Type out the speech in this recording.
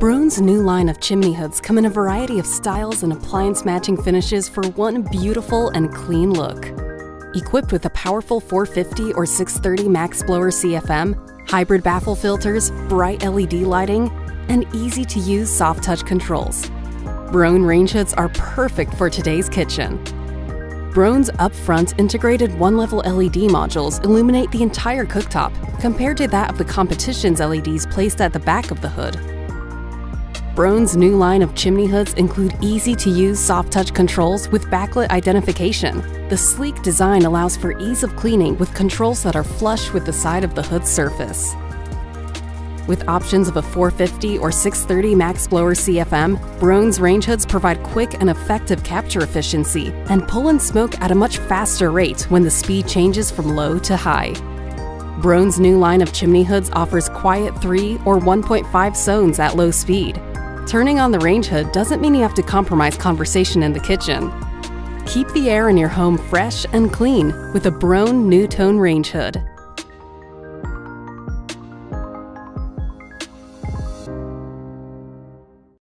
Broan's new line of chimney hoods come in a variety of styles and appliance matching finishes for one beautiful and clean look. Equipped with a powerful 450 or 630 Max Blower CFM, hybrid baffle filters, bright LED lighting, and easy-to-use soft-touch controls, Broan range hoods are perfect for today's kitchen. Broan's up-front integrated one-level LED modules illuminate the entire cooktop compared to that of the competition's LEDs placed at the back of the hood. Broan's new line of chimney hoods include easy-to-use soft-touch controls with backlit identification. The sleek design allows for ease of cleaning with controls that are flush with the side of the hood surface. With options of a 450 or 630 Max Blower CFM, Broan's range hoods provide quick and effective capture efficiency and pull in smoke at a much faster rate when the speed changes from low to high. Broan's new line of chimney hoods offers quiet 3 or 1.5 zones at low speed. Turning on the range hood doesn't mean you have to compromise conversation in the kitchen. Keep the air in your home fresh and clean with a Broan NeuTone range hood.